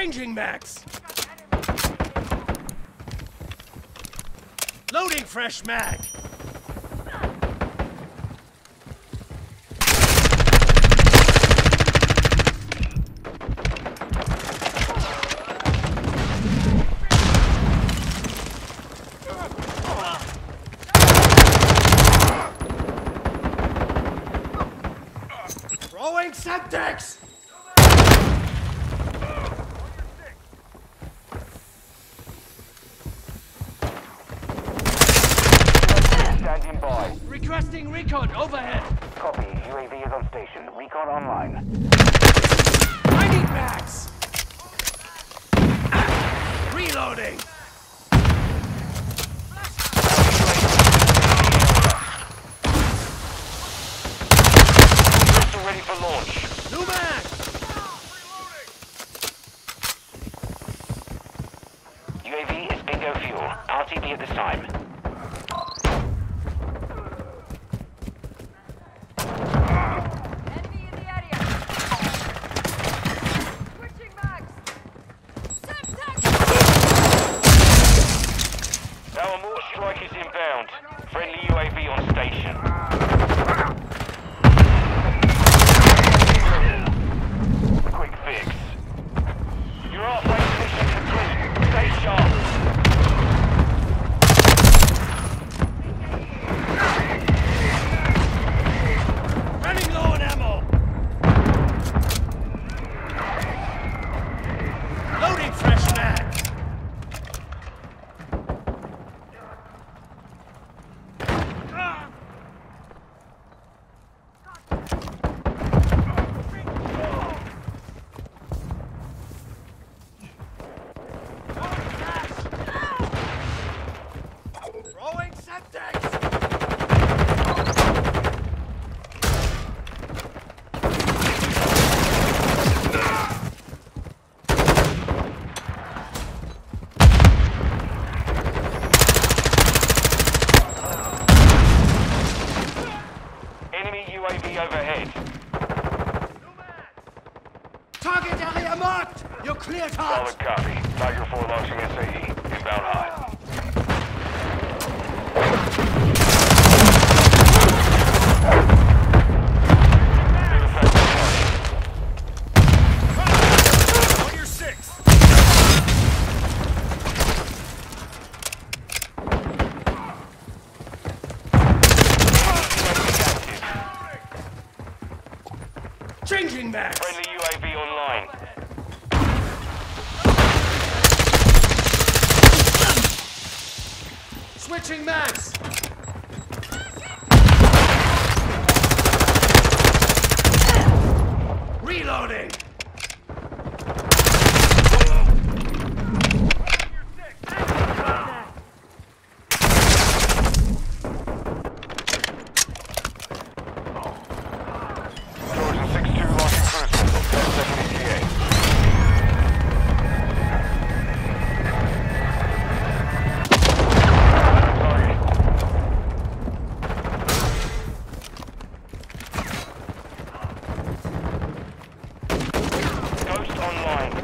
Changing max. Loading fresh mag. Throwing septics. Requesting recon overhead. Copy. UAV is on station. Recon online. I need max. Reloading. Vessel ready for launch. New mag. UAV is bingo fuel. RTB at this time. Friendly UAV on station. Quick fix. You're off late mission complete. Stay sharp. Running low on ammo. Loading fresh mag. Overhead. Target area marked! You're cleared hot! Solid copy. Tiger 4 launching SAE. Inbound hot. On your 6. Changing max. Friendly UAV online. Switching max. Reloading. Online.